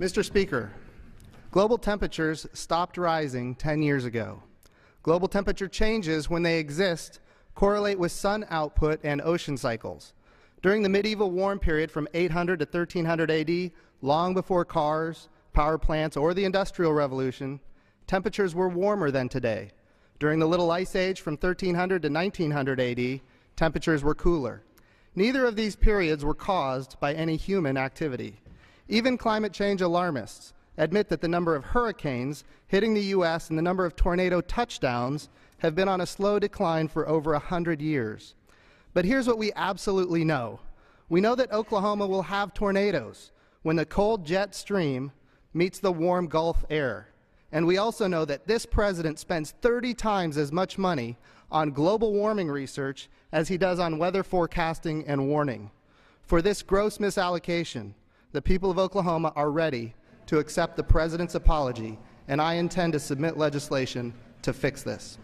Mr. Speaker, global temperatures stopped rising 10 years ago. Global temperature changes, when they exist, correlate with sun output and ocean cycles. During the medieval warm period from 800 to 1300 AD, long before cars, power plants, or the Industrial Revolution, temperatures were warmer than today. During the Little Ice Age from 1300 to 1900 AD, temperatures were cooler. Neither of these periods were caused by any human activity. Even climate change alarmists admit that the number of hurricanes hitting the U.S. and the number of tornado touchdowns have been on a slow decline for over 100 years. But here's what we absolutely know. We know that Oklahoma will have tornadoes when the cold jet stream meets the warm Gulf air. And we also know that this president spends 30 times as much money on global warming research as he does on weather forecasting and warning. For this gross misallocation, the people of Oklahoma are ready to accept the president's apology, and I intend to submit legislation to fix this.